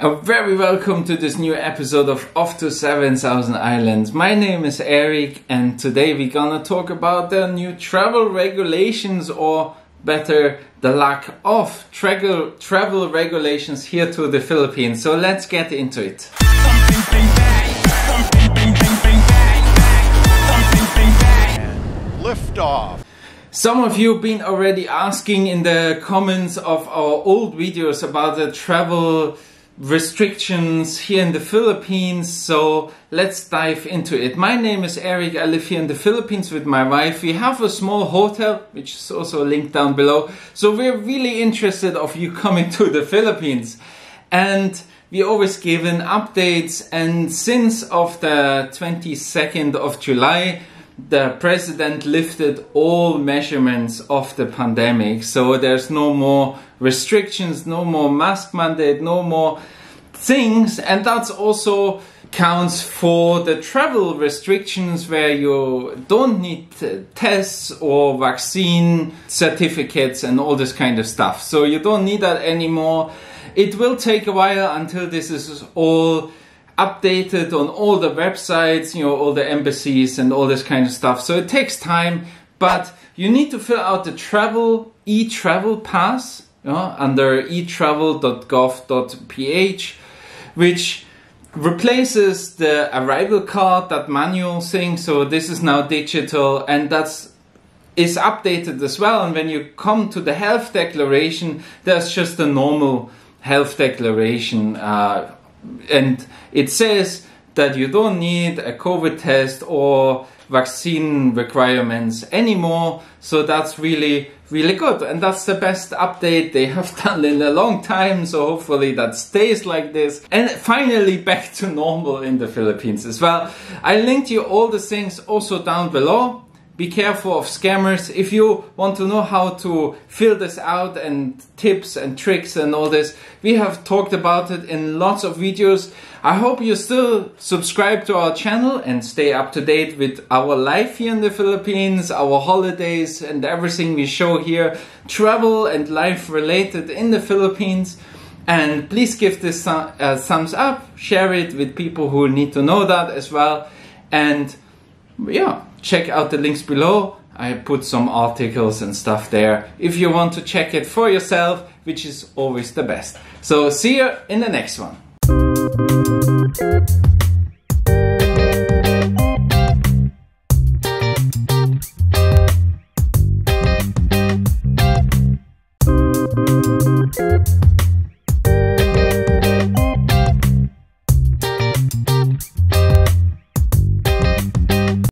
Very welcome to this new episode of Off to 7000 Islands. My name is Eric, and today we're gonna talk about the new travel regulations, or better, the lack of travel regulations here to the Philippines. So let's get into it. Lift off. Some of you have been already asking in the comments of our old videos about the travel restrictions here in the Philippines, so let's dive into it. My name is Eric, I live here in the Philippines with my wife. We have a small hotel, which is also linked down below, so we're really interested of you coming to the Philippines. And we always given updates, and since of the 22nd of July, the president lifted all measurements of the pandemic, so there's no more restrictions, no more mask mandate, no more things. And that's also counts for the travel restrictions, where you don't need tests or vaccine certificates and all this kind of stuff. So you don't need that anymore. It will take a while until this is all updated on all the websites, you know, all the embassies and all this kind of stuff. So it takes time, but you need to fill out the travel e-travel pass, you know, under e-travel.gov.ph, which replaces the arrival card, that manual thing. So this is now digital, and that's updated as well. And when you come to the health declaration, there's just a normal health declaration, and it says that you don't need a COVID test or vaccine requirements anymore. So that's really, really good. And that's the best update they have done in a long time. So hopefully that stays like this. And finally back to normal in the Philippines as well. I linked you all the things also down below. Be careful of scammers. If you want to know how to fill this out and tips and tricks and all this, we have talked about it in lots of videos. I hope you still subscribe to our channel and stay up to date with our life here in the Philippines, our holidays and everything we show here, travel and life related in the Philippines. And please give this a thumbs up, share it with people who need to know that as well. And yeah, check out the links below. I put some articles and stuff there if you want to check it for yourself, which is always the best. So see you in the next one.